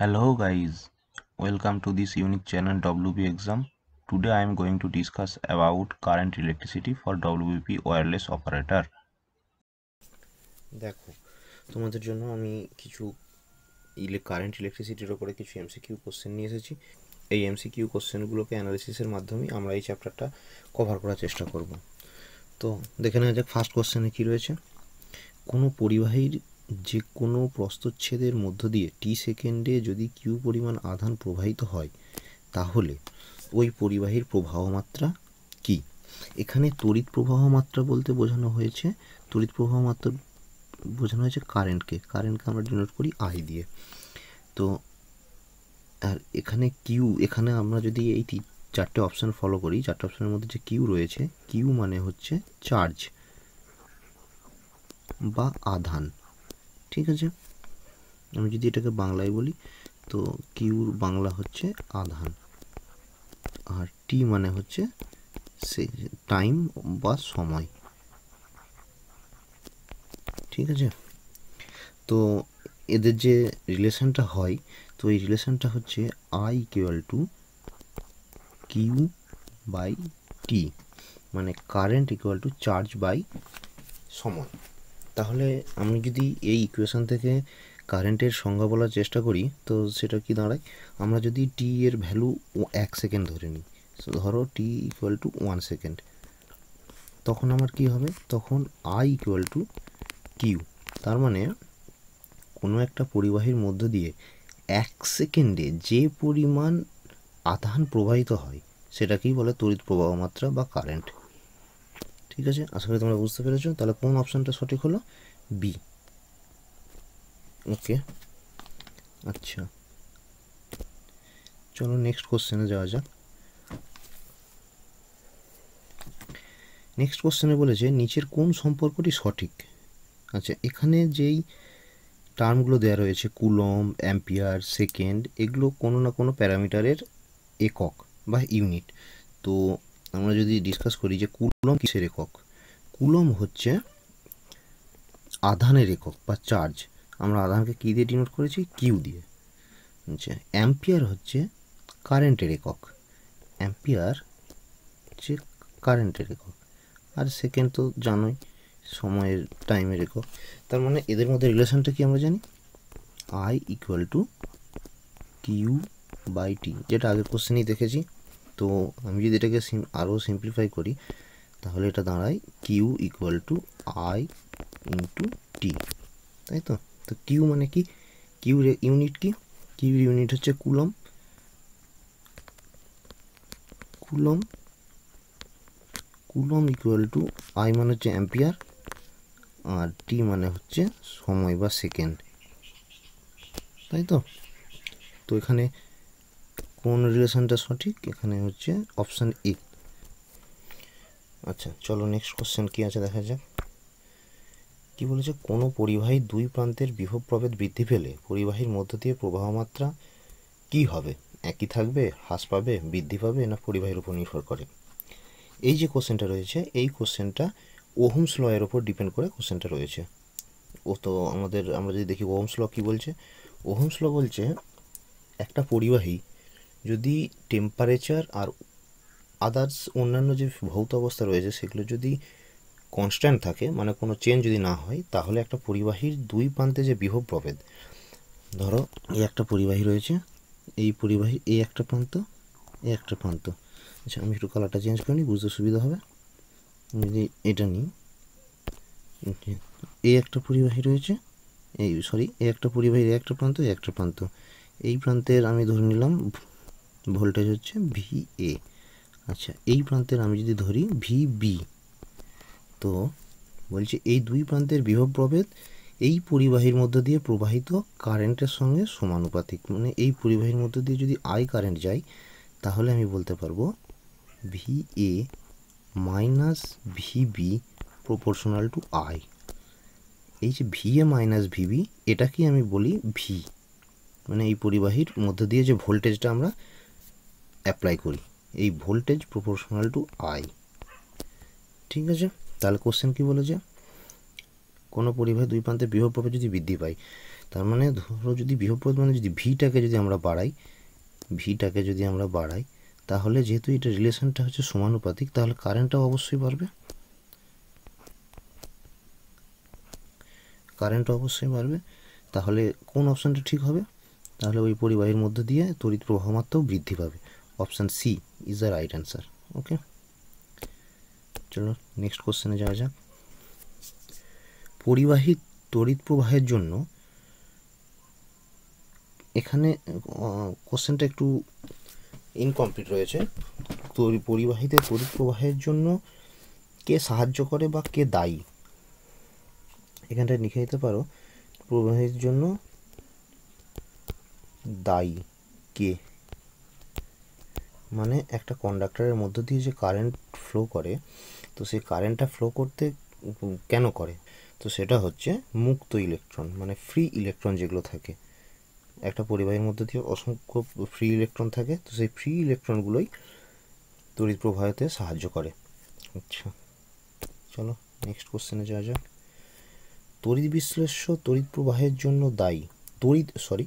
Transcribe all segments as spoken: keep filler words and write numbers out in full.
Hello guys, welcome to this unique channel W P exam. Today I am going to discuss about current electricity for W P wireless operator. দেখো তোমাদের জন্য আমি কিছু current electricity এর উপরে কিছু M C Q question নিয়ে এসেছি। এই M C Q কোশ্চেন গুলোকে অ্যানালাইসিস এর মাধ্যমে আমরা এই চ্যাপ্টারটা কভার করার চেষ্টা করব। তো দেখে নেওয়া যাক ফার্স্ট কোশ্চেনে কি রয়েছে। কোনো পরিবাহীর যে কোনো প্রস্থচ্ছেদের মধ্য দিয়ে t সেকেন্ডে যদি q পরিমাণ আধান প্রবাহিত হয় তাহলে ওই পরিবাহীর প্রবাহ মাত্রা কি? এখানে তড়িৎ প্রবাহ মাত্রা বলতে বোঝানো হয়েছে তড়িৎ প্রবাহ মাত্রা বোঝানো হয়েছে কারেন্টকে কারেন্টকে আমরা ডিনোট করি i দিয়ে। তো আর এখানে q, এখানে আমরা যদি এই চারটে অপশন ফলো করি, চারটে অপশনের মধ্যে যে q রয়েছে, q মানে হচ্ছে চার্জ বা আধান, ঠিক আছে? আমি যদি এটাকে বাংলায় বলি তো কিউর বাংলা হচ্ছে আধান আর টি মানে হচ্ছে টাইম বা সময়, ঠিক আছে? তো এদের যে রিলেশনটা হয় তো এই রিলেশনটা হচ্ছে I equal to Q by T, মানে current equal to charge by সময়। তাহলে আমি যদি এই ইকুয়েশন থেকে কারেন্টের সংজ্ঞা বলার চেষ্টা করি তো সেটা কি দাঁড়ায়, আমরা যদি টি এর ভ্যালু এক সেকেন্ড ধরে নিই, ধরো T equal to one second, তখন আমার কি হবে, তখন আই ইকুয়াল টু কিউ। তার মানে কোনো একটা পরিবাহীর মধ্য দিয়ে এক সেকেন্ডে যে পরিমাণ আধান প্রবাহিত হয় সেটাকেই বলে তড়িৎ প্রবাহ মাত্রা বা কারেন্ট, ঠিক আছে? আশা করি তোমরা বুঝতে পেরেছো। তাহলে কোন অপশনটা সঠিক হলো? বি। ওকে, আচ্ছা চলো নেক্সট কোশ্চেনে যাওয়া যাক। নেক্সট কোশ্চেনে বলেছে নিচের কোন সম্পর্কটি সঠিক? আচ্ছা, এখানে যেই টার্মগুলো দেওয়া রয়েছে কুলম, অ্যাম্পিয়ার, সেকেন্ড, এগুলো কোনো না কোনো প্যারামিটারের একক বা ইউনিট। তো আমরা যদি ডিসকাস করি যে কুলম কিসের একক, কুলম হচ্ছে আধানের একক বা চার্জ, আমরা আধানকে কী দিয়ে ডিনোট করেছি? কিউ দিয়ে। আচ্ছা, অ্যাম্পিয়ার হচ্ছে কারেন্টের একক, অ্যাম্পিয়ার হচ্ছে কারেন্টের একক, আর সেকেন্ড তো জানোই সময়ের টাইমের একক। তার মানে এদের মধ্যে রিলেশনটা কি আমরা জানি, I equal to Q by T, যেটা আগের কোশ্চেনেই দেখেছি। তো আমি যদি এটাকে সিম আরও সিম্পলিফাই করি তাহলে এটা দাঁড়ায় Q equal to I into T, তাই তো? তো কিউ মানে কি, কিউর ইউনিট কি, কিউর ইউনিট হচ্ছে coulomb, coulomb coulomb equal to I মানে হচ্ছে অ্যাম্পিয়ার আর টি মানে হচ্ছে সময় বা সেকেন্ড, তাই তো? তো এখানে কোন রিলেশনটা সঠিক? এখানে হচ্ছে অপশান এ। আচ্ছা চলো নেক্সট কোশ্চেন কি আছে দেখা যাক। কি বলেছে, কোনো পরিবাহী দুই প্রান্তের বিভব প্রভেদ বৃদ্ধি পেলে পরিবাহীর মধ্য দিয়ে প্রবাহ মাত্রা কি হবে? একই থাকবে, হ্রাস পাবে, বৃদ্ধি পাবে, না পরিবাহীর উপর নির্ভর করে? এই যে কোশ্চেনটা রয়েছে এই কোশ্চেনটা ওহমস ল এর উপর ডিপেন্ড করে কোশ্চেনটা রয়েছে। ও তো আমাদের আমরা যদি দেখি ওহমস ল কি বলছে, ওহমস ল বলছে একটা পরিবাহী যদি টেম্পারেচার আর আদার্স অন্যান্য যে ভৌত অবস্থা রয়েছে সেগুলো যদি কনস্ট্যান্ট থাকে, মানে কোনো চেঞ্জ যদি না হয়, তাহলে একটা পরিবাহীর দুই প্রান্তে যে বিভব প্রভেদ, ধরো এই একটা পরিবাহী রয়েছে, এই পরিবাহী এই একটা প্রান্ত এই একটা প্রান্ত, আচ্ছা আমি একটু কালারটা চেঞ্জ করে নিই বুঝতে সুবিধা হবে, যদি এটা নিই, এই একটা পরিবাহী রয়েছে, এই সরি এই একটা পরিবাহীর এই একটা প্রান্ত এই একটা প্রান্ত, এই প্রান্তের আমি ধরে নিলাম ভোল্টেজ হচ্ছে ভি এ, আচ্ছা এই প্রান্তের আমি যদি ধরি ভি বি। তো বলছে এই দুই প্রান্তের বিভব প্রভেদ এই পরিবাহীর মধ্য দিয়ে প্রবাহিত কারেন্টের সঙ্গে সমানুপাতিক, মানে এই পরিবাহীর মধ্য দিয়ে যদি আই কারেন্ট যায় তাহলে আমি বলতে পারবো V A minus V B proportional to I. এই যে V A minus V B এটাকে আমি বলি ভি, মানে এই পরিবাহীর মধ্য দিয়ে যে ভোল্টেজটা আমরা অ্যাপ্লাই করি এই ভোল্টেজ প্রপোর্শনাল টু আই, ঠিক আছে? তাহলে কোশ্চেন কি বলেছে, কোনো পরিবাহী দুই প্রান্তে বিভব প্রভেদ যদি বৃদ্ধি পায় তার মানে ধরো যদি বিভব মানে যদি ভিটাকে যদি আমরা বাড়াই ভিটাকে যদি আমরা বাড়াই তাহলে যেহেতু এটা রিলেশনটা হচ্ছে সমানুপাতিক তাহলে কারেন্টটাও অবশ্যই বাড়বে কারেন্ট অবশ্যই বাড়বে তাহলে কোন অপশনটা ঠিক হবে তাহলে ওই পরিবাহীর মধ্যে দিয়ে তড়িৎ প্রবাহমাত্রাও বৃদ্ধি পাবে option C is the right answer okay চলো নেক্সট কোশ্চেনে যাওয়া যাক পরিবাহী তড়িৎ প্রবাহের জন্য এখানে কোশ্চেনটা একটু ইনকমপ্লিট রয়েছে পরিবাহীতে তড়িৎ প্রবাহের জন্য কে সাহায্য করে বা কে দায়ী এখানটা লিখে দিতে পারো প্রবাহের জন্য দায়ী কে মানে একটা কন্ডাক্টরের মধ্য দিয়ে যে কারেন্ট ফ্লো করে তো সেই কারেন্টটা ফ্লো করতে কেন করে তো সেটা হচ্ছে মুক্ত ইলেকট্রন মানে ফ্রি ইলেকট্রন যেগুলো থাকে একটা পরিবাহীর মধ্যে দিয়ে অসংখ্য ফ্রি ইলেকট্রন থাকে তো সেই ফ্রি ইলেকট্রনগুলোই তড়িৎ প্রবাহতে সাহায্য করে আচ্ছা চলো নেক্সট কোশ্চেনে যাওয়া যাক তড়িৎ বিশ্লেষ্য তড়িৎ প্রবাহের জন্য দায়ী তড়িৎ সরি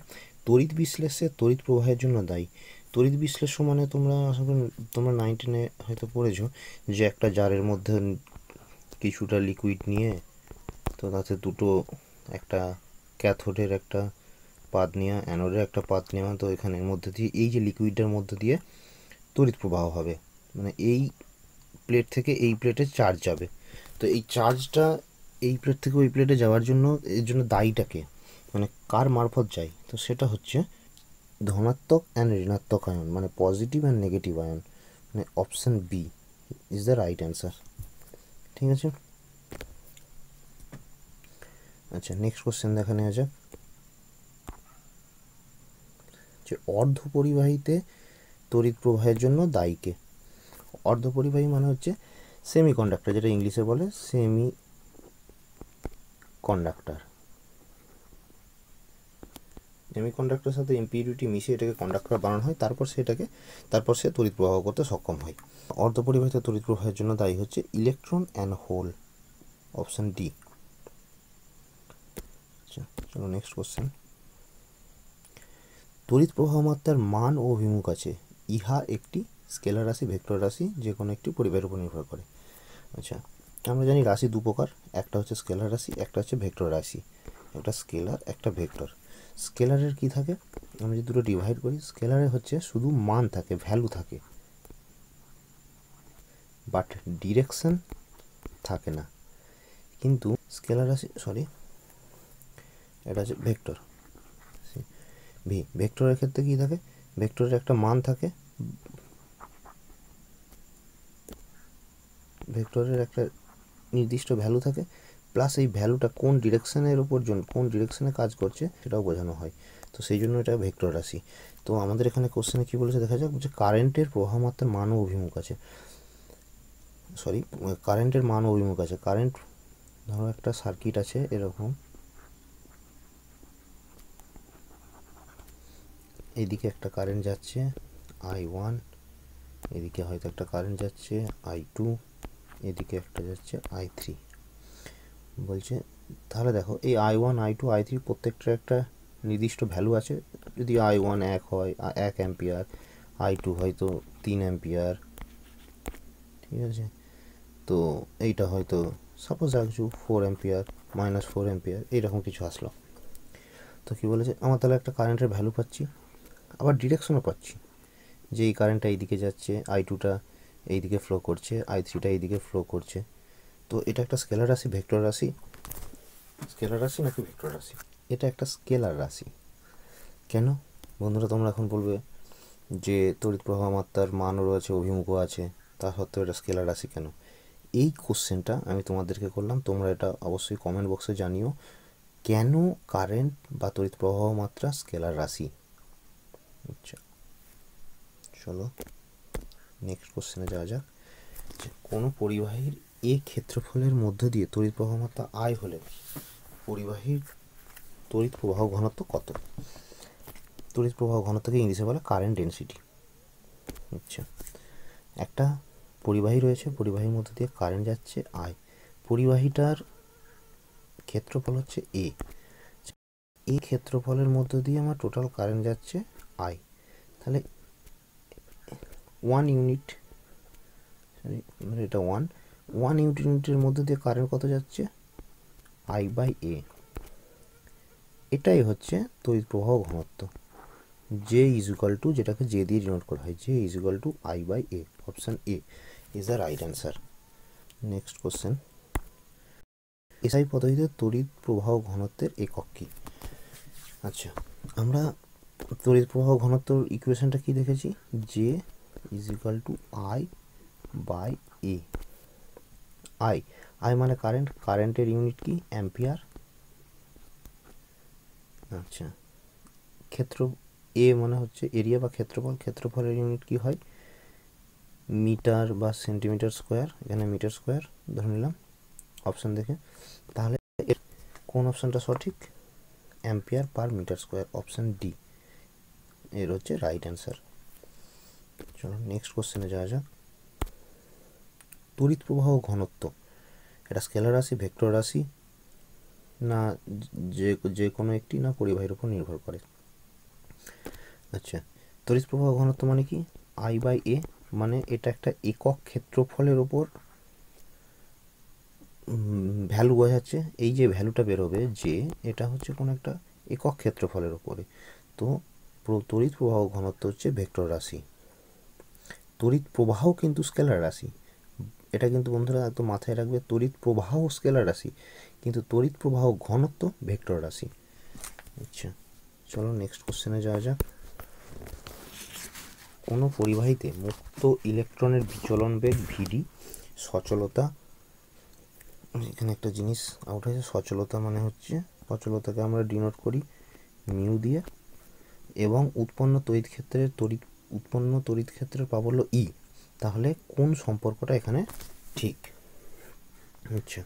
তড়িৎ বিশ্লেষ্যে তড়িৎ প্রবাহের জন্য দায়ী তড়িৎ বিশ্লেষ্য মানে তোমরা আশা করি তোমরা নাইন টেনে হয়তো পড়েছো যে একটা জারের মধ্যে কিছুটা লিকুইড নিয়ে তো তাতে দুটো একটা ক্যাথোডের একটা পাত নেওয়া অ্যানোডের একটা পাত নেওয়া তো এখানের মধ্যে দিয়ে এই যে লিকুইডের মধ্যে দিয়ে তড়িৎ প্রবাহ হবে মানে এই প্লেট থেকে এই প্লেটে চার্জ যাবে তো এই চার্জটা এই প্লেট থেকে ওই প্লেটে যাওয়ার জন্য এর জন্য দায়ীটাকে মানে কার মারফত যায় তো সেটা হচ্ছে ধনাত্মক অ্যান্ড ঋণাত্মক আয়ন মানে পজিটিভ অ্যান্ড নেগেটিভ আয়ন মানে option B is the right answer ঠিক আছে আচ্ছা নেক্সট কোশ্চেন দেখা নেওয়া যাক যে অর্ধ পরিবাহীতে তড়িৎ প্রবাহের জন্য দায়ীকে অর্ধ পরিবাহী মানে হচ্ছে সেমি কন্ডাক্টর যেটা ইংলিশে বলে সেমি কন্ডাক্টর সেমি কন্ডাক্টরের সাথে ইম্পিউরিটি মিশিয়ে এটাকে কন্ডাক্টর বানানো হয় তারপর সেটাকে তারপর সে তড়িৎ প্রবাহ করতে সক্ষম হয় অর্ধ পরিবাহীতে তড়িৎ প্রবাহের জন্য দায়ী হচ্ছে electron and hole option D আচ্ছা চলো নেক্সট কোশ্চেন তড়িৎ প্রবাহমাত্রার মান ও অভিমুখ আছে ইহা একটি স্কেলার রাশি ভেক্টর রাশি যে কোনো একটি পরিবাহীর উপর নির্ভর করে আচ্ছা আমরা জানি রাশি দু প্রকার একটা হচ্ছে স্কেলার রাশি একটা হচ্ছে ভেক্টর রাশি একটা স্কেলার একটা ভেক্টর স্কেলারের কি থাকে আমরা যদি দুটো ডিভাইড করি স্কেলারে হচ্ছে শুধু মান থাকে ভ্যালু থাকে বাট ডিরেকশন থাকে না কিন্তু স্কেলার রাশি সরি এটা হচ্ছে ভেক্টর ভি ভেক্টরের ক্ষেত্রে কী থাকে ভেক্টরের একটা মান থাকে ভেক্টরের একটা নির্দিষ্ট ভ্যালু থাকে প্লাস এই ভ্যালুটা কোন ডিরেকশনের উপর জন্য কোন ডিরেকশনে কাজ করছে সেটাও বোঝানো হয় তো সেই জন্য এটা ভেক্টর রাশি তো আমাদের এখানে কোশ্চেনে কী বলেছে দেখা যাক যে কারেন্টের প্রবাহমাত্রার মান ও অভিমুখ আছে সরি কারেন্টের মান ও অভিমুখ আছে কারেন্ট ধরো একটা সার্কিট আছে এরকম এদিকে একটা কারেন্ট যাচ্ছে আই ওয়ান এদিকে হয়তো একটা কারেন্ট যাচ্ছে আই টু এদিকে একটা যাচ্ছে আই থ্রি বলছে তাহলে দেখো এই I one I two I three প্রত্যেকটার একটা নির্দিষ্ট ভ্যালু আছে যদি আই ওয়ান এক হয় এক অ্যাম্পিয়ার আই টু হয়তো তিন অ্যাম্পিয়ার ঠিক আছে তো এইটা হয়তো সাপোজ রাখছো four ampere minus four ampere এইরকম কিছু আসলো তো কী বলেছে আমার তাহলে একটা কারেন্টের ভ্যালু পাচ্ছি আবার ডিরেকশনও পাচ্ছি যে এই কারেন্টটা এইদিকে যাচ্ছে আই টুটা এইদিকে ফ্লো করছে আই থ্রিটা এইদিকে ফ্লো করছে তো এটা একটা স্কেলার রাশি ভেক্টর রাশি স্কেলার রাশি নাকি ভেক্টর রাশি এটা একটা স্কেলার রাশি কেন বন্ধুরা তোমরা এখন বলবে যে তড়িৎ প্রবাহমাত্রার মানও রয়েছে অভিমুখও আছে তা সত্ত্বেও এটা স্কেলার রাশি কেন এই কোশ্চেনটা আমি তোমাদেরকে করলাম তোমরা এটা অবশ্যই কমেন্ট বক্সে জানিও কেন কারেন্ট বা তড়িৎ প্রবাহমাত্রা স্কেলার রাশি আচ্ছা চলো নেক্সট কোশ্চেনে যাওয়া যাক যে কোনো পরিবাহীর এ ক্ষেত্রফলের মধ্য দিয়ে তড়িৎ প্রবাহমাত্রা আয় হলে পরিবাহীর তড়িৎ প্রবাহ ঘনত্ব কত তড়িৎ প্রবাহ ঘনত্বকে ইংলিশে বলে কারেন্ট ডেন্সিটি আচ্ছা একটা পরিবাহী রয়েছে পরিবাহীর মধ্য দিয়ে কারেন্ট যাচ্ছে আয় পরিবাহীটার ক্ষেত্রফল হচ্ছে এ এই ক্ষেত্রফলের মধ্য দিয়ে আমার টোটাল কারেন্ট যাচ্ছে আই, তাহলে ওয়ান ইউনিট সরি এটা ওয়ান ওয়ান ইউনিটের মধ্য দিয়ে কারেন্ট কত যাচ্ছে আই বাই এ। এটাই হচ্ছে তড়িৎ প্রবাহ ঘনত্ব জে ইজ ইকুয়াল টু, যেটাকে জে দিয়ে ডিনোট করা হয়, J is equal to I by A. Option A is our right answer. Next question, SI পদ্ধতিতে তড়িৎ প্রবাহ ঘনত্বের একক কী? আচ্ছা, আমরা তড়িৎ প্রবাহ ঘনত্বর ইকুয়েশনটা কি দেখেছি, J is equal to I by A. I I মানে কারেন্ট, কারেন্টের ইউনিট কি অ্যাম্পিয়ার। আচ্ছা, ক্ষেত্র এ মানে হচ্ছে এরিয়া বা ক্ষেত্রফল, ক্ষেত্রফলের ইউনিট কি হয় মিটার বা সেন্টিমিটার স্কোয়ার, এখানে মিটার স্কোয়ার ধরে নিলাম অপশান দেখে। তাহলে কোন অপশানটা সঠিক, ampere per metre square, option D এর হচ্ছে রাইট অ্যান্সার। চলো নেক্সট কোশ্চেনে যাওয়া যাক। তড়িৎ প্রবাহ ঘনত্ব এটা স্কেলার রাশি, ভেক্টর রাশি না যে যে কোনো একটি, না পরিবাহীর উপর নির্ভর করে। আচ্ছা, তড়িৎ প্রবাহ ঘনত্ব মানে কি আই বাই এ, মানে এটা একটা একক ক্ষেত্রফলের ওপর ভ্যালু বোঝাচ্ছে। এই যে ভ্যালুটা বেরোবে যে এটা হচ্ছে কোনো একটা একক ক্ষেত্রফলের ওপরে, তো তড়িৎ প্রবাহ ঘনত্ব হচ্ছে ভেক্টর রাশি। তড়িৎ প্রবাহ কিন্তু স্কেলার রাশি, এটা কিন্তু বন্ধুরা একদম মাথায় রাখবে, তড়িৎ প্রবাহ স্কেলার রাশি কিন্তু তড়িৎ প্রবাহ ঘনত্ব ভেক্টর রাশি। আচ্ছা চলো নেক্সট কোশ্চেনে যাওয়া যাক। কোনো পরিবাহীতে মুক্ত ইলেকট্রনের বিচলন বেগ ভিডি, সচলতা, এখানে একটা জিনিস আউট হয়েছে, সচলতা মানে হচ্ছে সচলতাকে আমরা ডিনোট করি মিউ দিয়ে, এবং উৎপন্ন তড়িৎ ক্ষেত্রে তড়িৎ উৎপন্ন তড়িৎ ক্ষেত্রের প্রাবল্য ই, তাহলে কোন সম্পর্কটা এখানে ঠিক? আচ্ছা,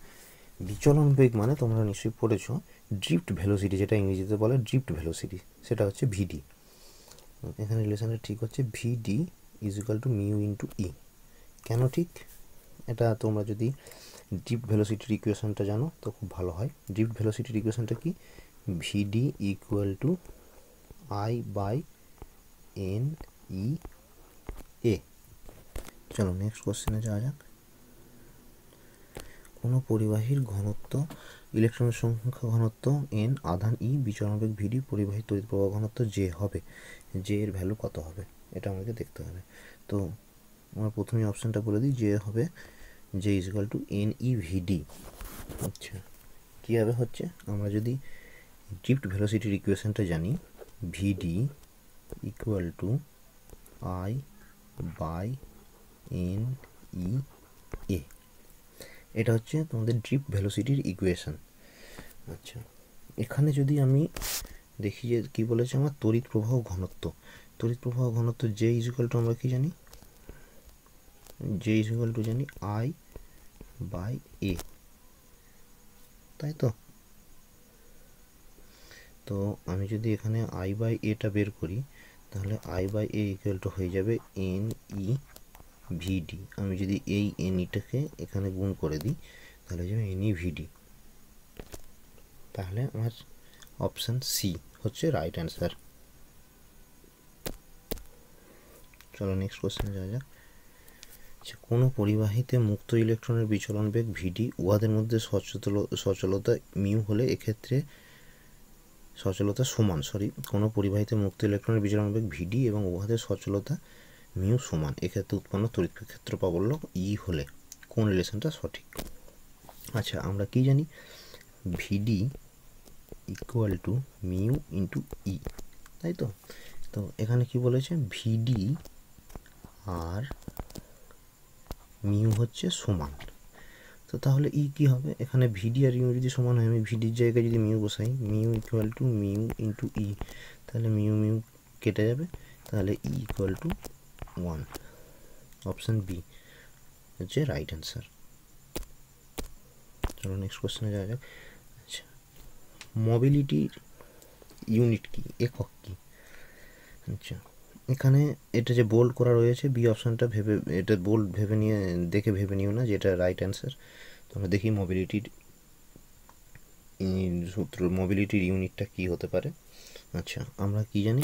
বিচলন বেগ মানে তোমরা নিশ্চয়ই পড়েছ ড্রিফট ভেলোসিটি, যেটা ইংরেজিতে বলে ড্রিফট ভেলোসিটি, সেটা হচ্ছে ভিডি। এখানে রিলেশনটা ঠিক হচ্ছে VD is equal to mu into E. কেন ঠিক, এটা তোমরা যদি ড্রিফট ভেলোসিটির ইকুয়েশনটা জানো তো খুব ভালো হয়। ড্রিফট ভেলোসিটির ইকুয়েশনটা কি, VD equal to I by N E A. চলো নেক্সট কোশ্চেনে যাওয়া যাক। কোনো পরিবাহীর ঘনত্ব, ইলেকট্রনের সংখ্যা ঘনত্ব এন, আধান ই, বিচলন বেগ ভিডি, পরিবাহী তড়িৎ প্রবাহ ঘনত্ব জে হবে, জে এর ভ্যালু কত হবে এটা আমাকে দেখতে হবে। তো আমরা প্রথমে অপশানটা বলে দিই, জে হবে J is equal to N E VD. আচ্ছা কীভাবে হচ্ছে, আমরা যদি ড্রিফট ভেলোসিটির ইকুয়েশনটা জানি, VD equal to I by N E A, এটা হচ্ছে তোমাদের ড্রিফট ভেলোসিটির ইকুয়েশন। আচ্ছা, এখানে যদি আমি দেখি যে কী বলেছে আমার তড়িৎ প্রবাহ ঘনত্ব, তড়িৎ প্রবাহ ঘনত্ব জে ইজ ইকুয়াল টু আমরা কি জানি, জে ইজ ইকুয়াল টু জানি আই বাই এ, তাই তো। তো আমি যদি এখানে আই বাই এটা বের করি, তাহলে I by A equal to হয়ে যাবে এন ই ভিডি। আমি যদি এই এন ইটাকে এখানে গুণ করে দিই তাহলে হয়ে যাবে এন ই ভিডি। তাহলে আমার অপশান সি হচ্ছে রাইট অ্যান্সার। চলো নেক্সট কোশ্চেনে যাওয়া যাক। যে কোনো পরিবাহীতে মুক্ত ইলেকট্রনের বিচলন বেগ ভিডি, উহাদের মধ্যে সচল সচলতা মিউ হলে এক্ষেত্রে সচলতা সমান সরি কোনো পরিবাহীতে মুক্ত ইলেকট্রনের বিচলন বেগ ভিডি এবং উহাদের সচলতা মিউ সমান, এক্ষেত্রে উৎপন্ন তড়িৎ ক্ষেত্র প্রাবল্য ই হলে কোন রিলেশনটা সঠিক? আচ্ছা, আমরা কি জানি VD equal to mu into E, তাই তো। তো এখানে কি বলেছে ভিডি আর মিউ হচ্ছে সমান, তো তাহলে ই কি হবে, এখানে ভিডি আর ইউ যদি সমান হয়, আমি ভিডির জায়গায় যদি মিউ বসাই, mu equal to mu into E, তাহলে মিউ মিউ কেটে যাবে, তাহলে E equal to one, option B হচ্ছে রাইট অ্যান্সার। চলো নেক্সট কোশ্চেনে যাওয়া যাক। আচ্ছা, মোবিলিটির ইউনিট কি, একক কি? আচ্ছা, এখানে এটা যে বোল্ড করা রয়েছে বি অপশানটা ভেবে, এটা বোল্ড ভেবে নিয়ে দেখে ভেবে নিও না যে এটা রাইট অ্যান্সার। তো আমরা দেখি মোবিলিটির সূত্র মোবিলিটির ইউনিটটা কি হতে পারে? আচ্ছা আমরা কি জানি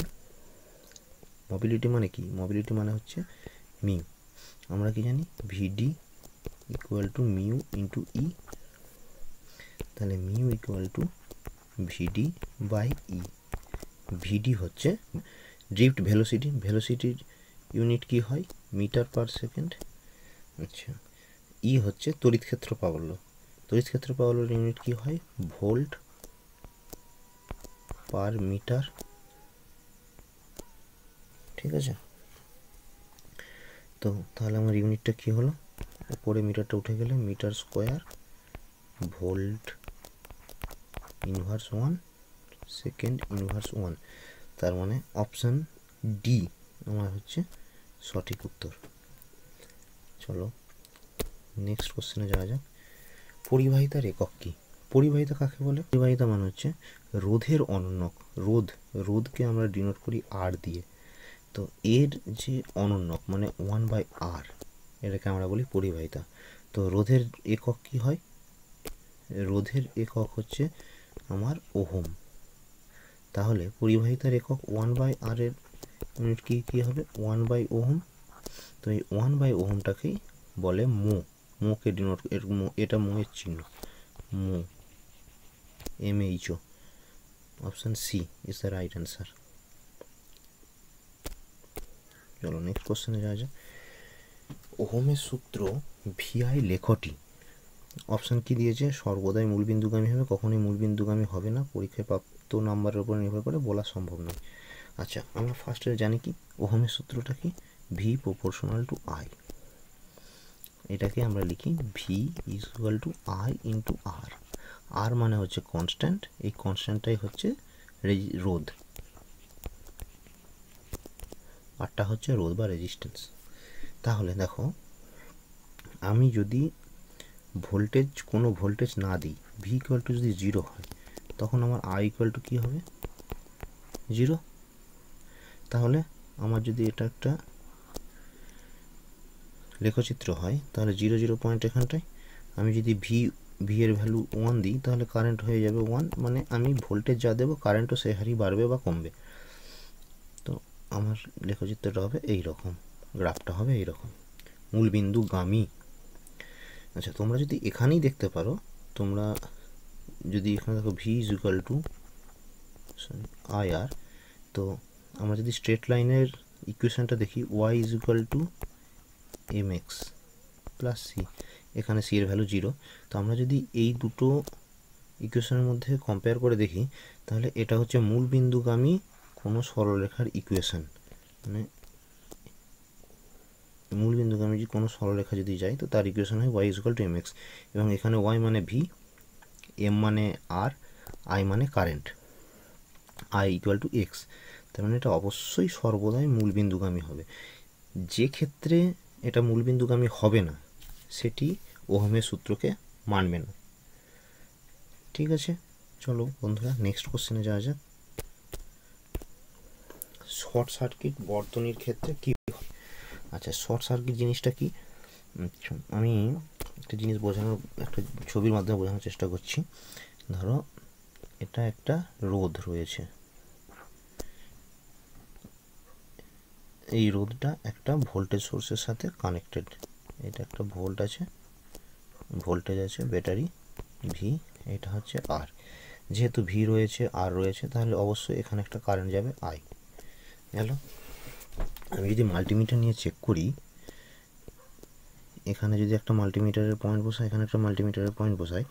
মোবিলিটি মানে কি? মোবিলিটি মানে হচ্ছে মিউ। আমরা কি জানি VD equal to mu into E, তাহলে mu equal to VD by E. VD হচ্ছে ড্রিফট ভেলোসিটি, ভেলোসিটির ইউনিট কি হয়? Metre per second. আচ্ছা ই হচ্ছে তড়িৎ ক্ষেত্র পাওয়ার ল, তড়িৎ ক্ষেত্র পাওয়ার ল ইউনিট কি হয়? Volt per metre. ঠিক আছে, তো তাহলে আমার ইউনিটটা কি হলো? উপরে মিটারটা উঠে গেলে metre square volt inverse one second inverse one, তার মানে অপশান ডি আমার হচ্ছে সঠিক উত্তর। চলো নেক্সট কোশ্চেনে যাওয়া যাক। পরিবাহিতার একক কি? পরিবাহিতা কাকে বলে? পরিবাহিতা মানে হচ্ছে রোধের অনন্যক। রোধ, রোধকে আমরা ডিনোট করি আর দিয়ে, তো এর যে অনন্যক মানে ওয়ান বাই আর, এটাকে আমরা বলি পরিবাহিতা। তো রোধের একক কি হয়? রোধের একক হচ্ছে আমার ওহম। তাহলে পরিবাহিতার একক ওয়ান বাই আর এর ইউনিট কি কী হবে? One by ohm. তো এই ওয়ান বাই ওহমটাকেই বলে মো। মোকে ডিনোট, এটা মো এর চিহ্ন, mho M H O. Option C is the right answer. চলো নেক্সট কোশ্চেনে যাওয়া যাক। ওহমের সূত্র ভিআই লেখটি অপশান কি দিয়েছে? সর্বদাই মূলবিন্দুগামী হবে, কখনোই মূলবিন্দুগামী হবে না, পরীক্ষায় প্রাপ্ত নাম্বারের উপর নির্ভর করে বলা সম্ভব নয়। আচ্ছা আমরা ফার্স্টে জানি কি ওহমের সূত্রটা কি? ভি প্রপোর্শনাল টু আই, এটাকে আমরা লিখি V is equal to I into R. R মানে হচ্ছে কনস্ট্যান্ট, এই কনস্ট্যান্টটাই হচ্ছে রোধ, আরটা হচ্ছে রোধ বা রেজিস্ট্যান্স। তাহলে দেখো আমি যদি ভোল্টেজ কোনো ভোল্টেজ না দিই, ভি ইকুয়াল টু যদি জিরো হয়, তখন আমার আই ইকুয়াল টু কী হবে? জিরো। তাহলে আমার যদি এটা একটা লেখচিত্র হয়, তাহলে জিরো জিরো পয়েন্ট এখানটায় আমি যদি ভি ভি এর ভ্যালু ওয়ান দিই, তাহলে কারেন্ট হয়ে যাবে ওয়ান, মানে আমি ভোল্টেজ যা দেবো কারেন্টও সে হারই বাড়বে বা কমবে। তো আমার লেখচিত্রটা হবে এই রকম, গ্রাফটা হবে এই রকম, মূলবিন্দুগামী। আচ্ছা তোমরা যদি এখানেই দেখতে পারো, তোমরা যদি এখানে দেখো V is equal to I R, তো আমরা যদি স্ট্রেট লাইনের ইকুয়েশনটা দেখি Y is equal to M X plus C, এখানে সি এর ভ্যালু জিরো। তো আমরা যদি এই দুটো ইকুয়েশনের মধ্যে কম্পেয়ার করে দেখি, তাহলে এটা হচ্ছে মূলবিন্দুগামী কোনো সরলরেখার ইকুয়েশন, মানে মূলবিন্দুগামী যে কোনো সরলরেখা যদি যাই তো তার ইকুয়েশন হয় Y is equal to M X, এবং এখানে ওয়াই মানে ভি, এম মানে আর, আই মানে current, I equal to X. তার মানে এটা অবশ্যই সর্বদাই মূলবিন্দুগামী হবে। যে ক্ষেত্রে এটা মূলবিন্দুগামী হবে না সেটি ওহমের সূত্রকে মানবে না। ঠিক আছে চলো বন্ধুরা নেক্সট কোশ্চেনে যাওয়া যাক। শর্ট সার্কিট বর্তনীর ক্ষেত্রে কী হয়? আচ্ছা শর্ট সার্কিট জিনিসটা কি? আমি একটা জিনিস বোঝানোর একটা ছবির মাধ্যমে বোঝানোর চেষ্টা করছি। ধরো এটা একটা রোধ রয়েছে, এই রোধটা একটা ভোল্টেজ সোর্সের সাথে কানেক্টেড, এটা একটা ভোল্ট আছে, ভোল্টেজ আছে ব্যাটারি ভি, এটা হচ্ছে আর। যেহেতু ভি রয়েছে আর রয়েছে, তাহলে অবশ্যই এখানে একটা কারেন্ট যাবে আই। গেল। আমি যদি মাল্টিমিটার নিয়ে চেক করি, এখানে যদি একটা মাল্টিমিটারের পয়েন্ট বসাই, এখানে একটা মাল্টিমিটারের পয়েন্ট বসাই,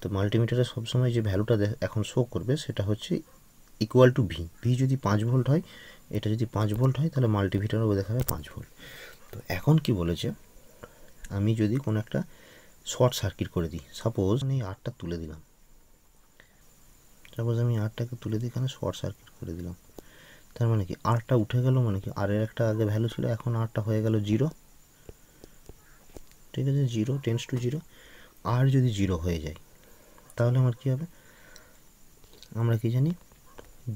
তো মাল্টিমিটারে সবসময় যে ভ্যালুটা এখন শো করবে সেটা হচ্ছে ইকুয়াল টু ভি। ভি যদি পাঁচ ভোল্ট হয়, এটা যদি পাঁচ ভোল্ট হয়, তাহলে মাল্টিমিটারও দেখাবে পাঁচ ভোল্ট। তো এখন কি বলেছে, আমি যদি কোনো একটা শর্ট সার্কিট করে দিই, সাপোজ আমি আটটা তুলে দিলাম, সাপোজ আমি আটটাকে তুলে দিই, এখানে শর্ট সার্কিট করে দিলাম, তার মানে কি আটটা উঠে গেল, মানে কি আর এর একটা আগে ভ্যালু ছিল, এখন আটটা হয়ে গেল জিরো। ঠিক আছে জিরো টেন্স টু জিরো। আর যদি জিরো হয়ে যায় তাহলে আমার কী হবে? আমরা কি জানি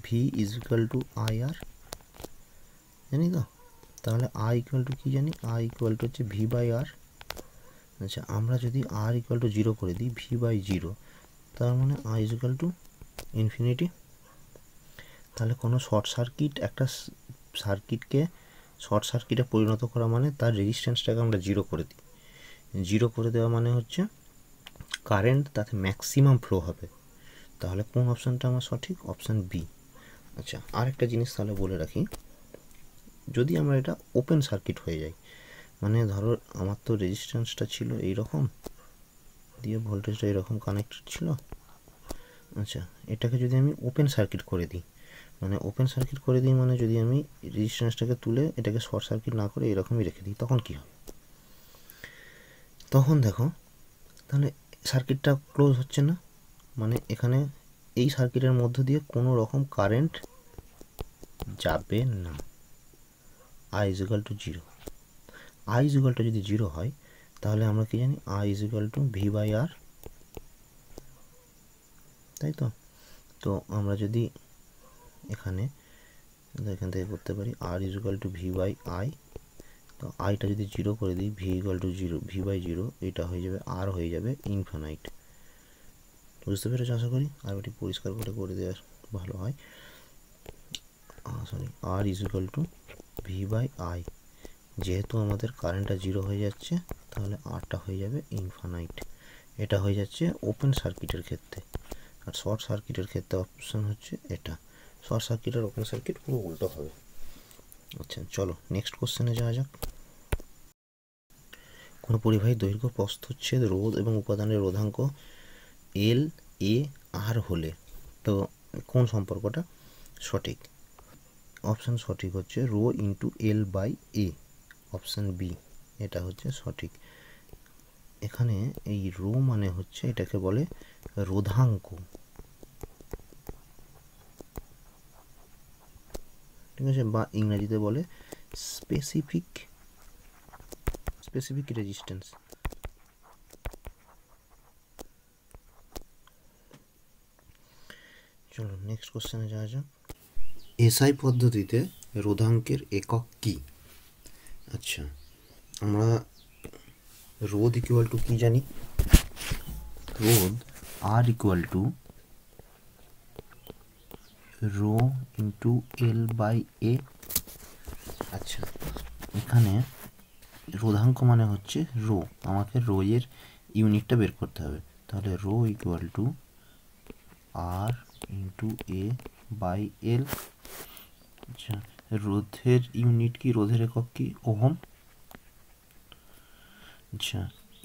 V is equal to I R, জানি তো। তাহলে আই ইকুয়াল টু কী জানি? আই ইকুয়াল টু হচ্ছে ভি বাই আর। আচ্ছা আমরা যদি আর ইকুয়াল টু জিরো করে দিই, ভি বাই জিরো, তার মানে i equal to infinity তাহলে কোনো শর্ট সার্কিট একটা সার্কিটকে শর্ট সার্কিটে পরিণত করা মানে তার রেজিস্ট্যান্সটাকে আমরা জিরো করে দিই জিরো করে দেওয়া মানে হচ্ছে কারেন্ট তাতে ম্যাক্সিমাম ফ্লো হবে তাহলে কোন অপশনটা আমার সঠিক অপশন বি আচ্ছা আরেকটা জিনিস তাহলে বলে রাখি যদি আমরা এটা ওপেন সার্কিট হয়ে যায় মানে ধরো আমার তো রেজিস্ট্যান্সটা ছিল এই রকম দিয়ে ভোল্টেজটা এরকম কানেক্টেড ছিল আচ্ছা এটাকে যদি আমি ওপেন সার্কিট করে দিই মানে ওপেন সার্কিট করে দিই মানে যদি আমি রেজিস্ট্যান্সটাকে তুলে এটাকে শর্ট সার্কিট না করে এরকমই রেখে দিই তখন কি হবে তখন দেখো তাহলে সার্কিটটা ক্লোজ হচ্ছে না মানে এখানে এই সার্কিটের মধ্য দিয়ে কোনো রকম কারেন্ট যাবে না i equal to zero i equal to যদি জিরো হয় তাহলে আমরা কি জানি i equal to v by r তাই তো তো আমরা যদি এখানে এখান থেকে করতে পারি r equal to v by i তো i টা যদি জিরো করে দিই v equal to zero v by zero এটা হয়ে যাবে r হয়ে যাবে ইনফাইনাইট বুঝতে পেরেছো আশা করি আর একটু পরিষ্কার করে করে দেওয়া ভালো হয় sorry r equal to v by i যেহেতু আমাদের কারেন্টটা জিরো হয়ে যাচ্ছে তাহলে r টা হয়ে যাবে ইনফাইনাইট এটা হয়ে যাচ্ছে ওপেন সার্কিটের ক্ষেত্রে আর শর্ট সার্কিটের ক্ষেত্রে অপশন হচ্ছে এটা শর্ট সার্কিট আর ওপেন সার্কিট পুরো উল্টো হবে আচ্ছা চলো নেক্সট কোশ্চেনে যাওয়া যাক কোন পরিবাহী দৈর্ঘ্য প্রস্থচ্ছেদ রোধ এবং উপাদানের রোধাঙ্ক এল এ আর হলে তো কোন সম্পর্কটা সঠিক অপশন সঠিক হচ্ছে rho into L by A option B এটা হচ্ছে সঠিক এখানে এই রো মানে হচ্ছে এটাকে বলে রোধাঙ্ক ঠিক আছে বা ইংরেজিতে বলে স্পেসিফিক স্পেসিফিক রেজিস্ট্যান্স চলো নেক্সট কোশ্চেনে যাওয়া যাক এসআই পদ্ধতিতে রোধাঙ্কের একক কি আচ্ছা আমরা রোধ ইকুয়াল টু কি জানি রোধ R equal to rho into L by A আচ্ছা এখানে রোধাঙ্ক মানে হচ্ছে রো আমাকে রো এর ইউনিটটা বের করতে হবে তাহলে rho equal to R into A by L আচ্ছা রোধের ইউনিট কি রোধের একক কি ওহম আচ্ছা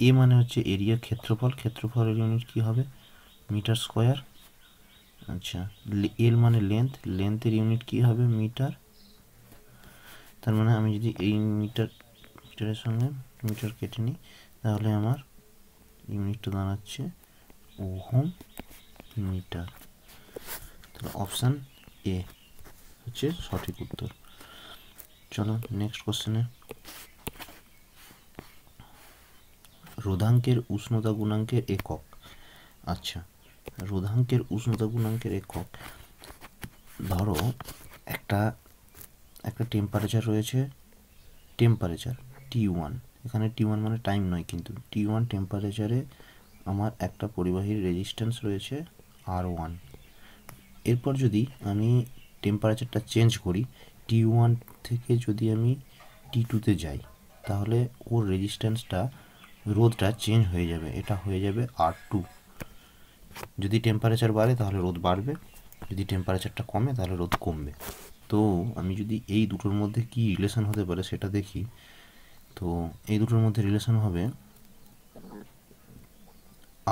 এ মানে হচ্ছে এরিয়া ক্ষেত্রফল ক্ষেত্রফলের ইউনিট কি হবে মিটার স্কোয়ার আচ্ছা এল মানে লেন্থ লেন্থের ইউনিট কি হবে মিটার তার মানে আমি যদি এই মিটার মিটারের সঙ্গে মিটার কেটে নিই তাহলে আমার ইউনিটটা দাঁড়াচ্ছে ওহম মিটার তাহলে অপশান এ হচ্ছে সঠিক উত্তর চলো নেক্সট কোশ্চেনে রোধাঙ্কের উষ্ণতা গুণাঙ্কের একক আচ্ছা রোধাঙ্কের উষ্ণতা গুণাঙ্কের একক ধরো একটা একটা টেম্পারেচার রয়েছে টেম্পারেচার টি ওয়ান এখানে টি ওয়ান মানে টাইম নয় কিন্তু টি ওয়ান টেম্পারেচারে আমার একটা পরিবাহীর রেজিস্ট্যান্স রয়েছে আর ওয়ান এরপর যদি আমি টেম্পারেচারটা চেঞ্জ করি টি ওয়ান থেকে যদি আমি টি টুতে যাই তাহলে ওর রেজিস্ট্যান্সটা রোধটা চেঞ্জ হয়ে যাবে এটা হয়ে যাবে আর টু যদি টেম্পারেচার বাড়ে তাহলে রোদ বাড়বে যদি টেম্পারেচারটা কমে তাহলে রোদ কমবে তো আমি যদি এই দুটোর মধ্যে কি রিলেশন হতে পারে সেটা দেখি তো এই দুটোর মধ্যে রিলেশন হবে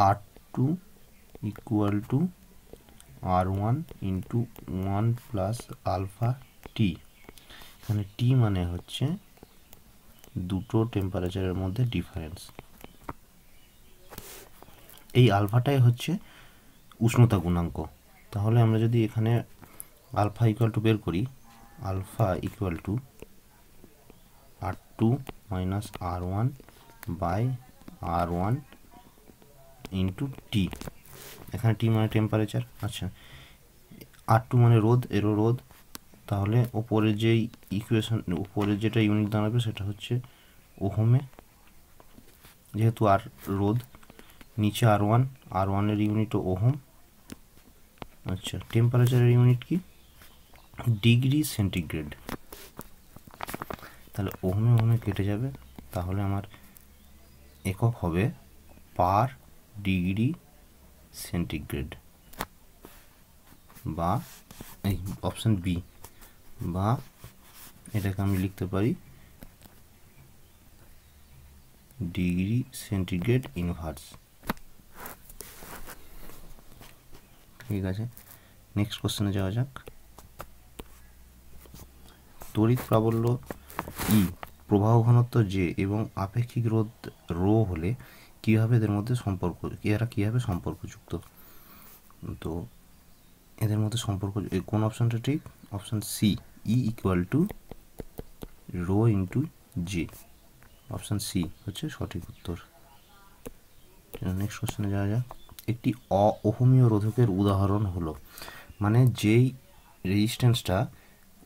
R two equal to R one into one plus alpha T এখানে টি মানে হচ্ছে দুটো টেম্পারেচারের মধ্যে ডিফারেন্স এই আলফাটাই হচ্ছে উষ্ণতা গুণাঙ্ক তাহলে আমরা যদি এখানে আলফা ইকুয়াল টু বের করি alpha equal to R two minus R one by R one into T এখানে টি মানে টেম্পারেচার আচ্ছা আর টু মানে রোদ এরও রোদ তাহলে ওপরের যেই ইকুয়েশন ওপরের যেটা ইউনিট দাঁড়াবে সেটা হচ্ছে ওহমে যেহেতু আর রোদ नीचे आर वन आर वन एर यूनिट ओहम। अच्छा टेम्पारेचर यूनिट की डिग्री सेंटीग्रेड তাহলে ওহমে ওহমে কেটে যাবে তাহলে আমার একক হবে পার ডিগ্রি সেন্টিগ্রেড বা এই অপশন বি বা এটাকে আমি লিখতে পারি ডিগ্রি সেন্টিগ্রেড ইনভার্স। ঠিক আছে নেক্সট কোশ্চেনে যাওয়া যাক। তড়িৎ প্রাবল্য ই প্রবাহ ঘনত্ব যে এবং আপেক্ষিক রোধ রো হলে কীভাবে এদের মধ্যে সম্পর্ক এরা কীভাবে সম্পর্কযুক্ত তো এদের মধ্যে সম্পর্ক কোন অপশনটা ঠিক option C E equal to rho into J option C হচ্ছে সঠিক উত্তর। নেক্সট কোশ্চেনে যাওয়া যাক। একটি অ ওহমীয় রোধকের উদাহরণ হলো মানে যেই রেজিস্ট্যান্সটা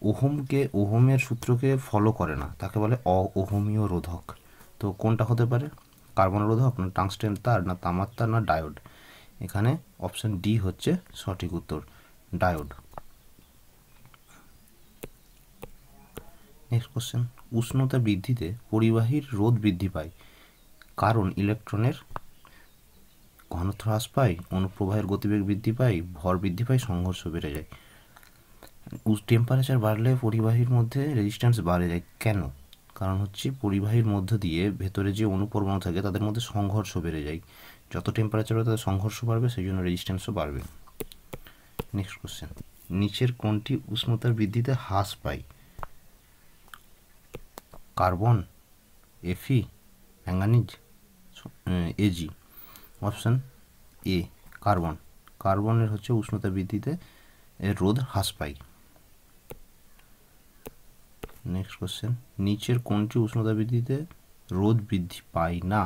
ওহমকে ওহমের সূত্রকে ফলো করে না তাকে বলে অ ওহমীয় রোধক। তো কোনটা হতে পারে কার্বন রোধক না টাংস্টেন তার না তামার তার না ডায়োড এখানে অপশন ডি হচ্ছে সঠিক উত্তর ডায়োড। নেক্সট কোশ্চেন উষ্ণতা বৃদ্ধিতে পরিবাহীর রোধ বৃদ্ধি পায় কারণ ইলেকট্রনের ঘনত্ব হ্রাস পায় অনুপ্রবাহের গতিবেগ বৃদ্ধি পায় ভর বৃদ্ধি পায় সংঘর্ষ বেড়ে যায়। টেম্পারেচার বাড়লে পরিবাহীর মধ্যে রেজিস্ট্যান্স বাড়ে যায় কেন কারণ হচ্ছে পরিবাহীর মধ্য দিয়ে ভেতরে যে অনুপরমাণু থাকে তাদের মধ্যে সংঘর্ষ বেড়ে যায় যত টেম্পারেচার বাড়বে তাদের সংঘর্ষ বাড়বে সেই জন্য রেজিস্ট্যান্সও বাড়বে। নেক্সট কোশ্চেন নিচের কোনটি উষ্ণতার বৃদ্ধিতে হ্রাস পায় কার্বন এফি manganese AG option A carbon কার্বনের হচ্ছে উষ্ণতা বৃদ্ধিতে এর রোধ হ্রাস পায়। নেক্সট কোশ্চেন নিচের কোনটি উষ্ণতা বৃদ্ধিতে রোধ বৃদ্ধি পায় না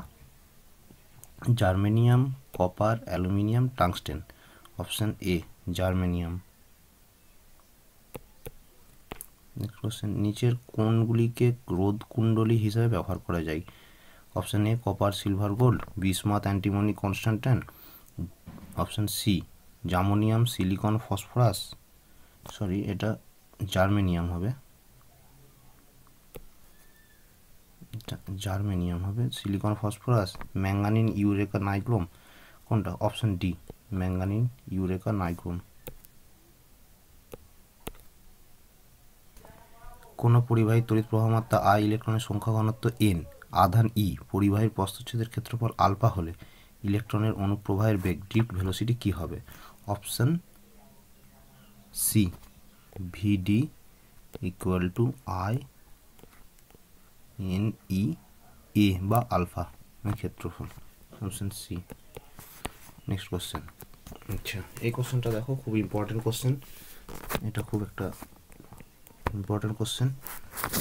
germanium copper aluminium tungsten option A germanium. Next question নিচের কোনগুলিকে রোধ কুণ্ডলী হিসাবে ব্যবহার করা যায় option A copper silver gold bismuth antimony constantan option C germanium silicon phosphorus sorry এটা জার্মেনিয়াম হবে জার্মেনিয়াম হবে silicon phosphorus manganin eureka nichrome কোনটা option D manganin eureka nichrome. কোনো পরিবাহী তড়িৎ প্রবাহমাত্রা আই ইলেকট্রনের সংখ্যা ঘনত্ব এন আধান ই পরিবাহীর প্রস্থচ্ছেদের ক্ষেত্রফল আলফা হলে ইলেকট্রনের অনুপ্রবাহের বেগ ড্রিফট ভেলোসিটি কী হবে option C VD equal to I N E A বা আলফা ক্ষেত্রফল অপশান সি। নেক্সট কোশ্চেন আচ্ছা এই কোশ্চেনটা দেখো খুব ইম্পর্টেন্ট কোশ্চেন এটা খুব একটা ইম্পর্টেন্ট কোশ্চেন।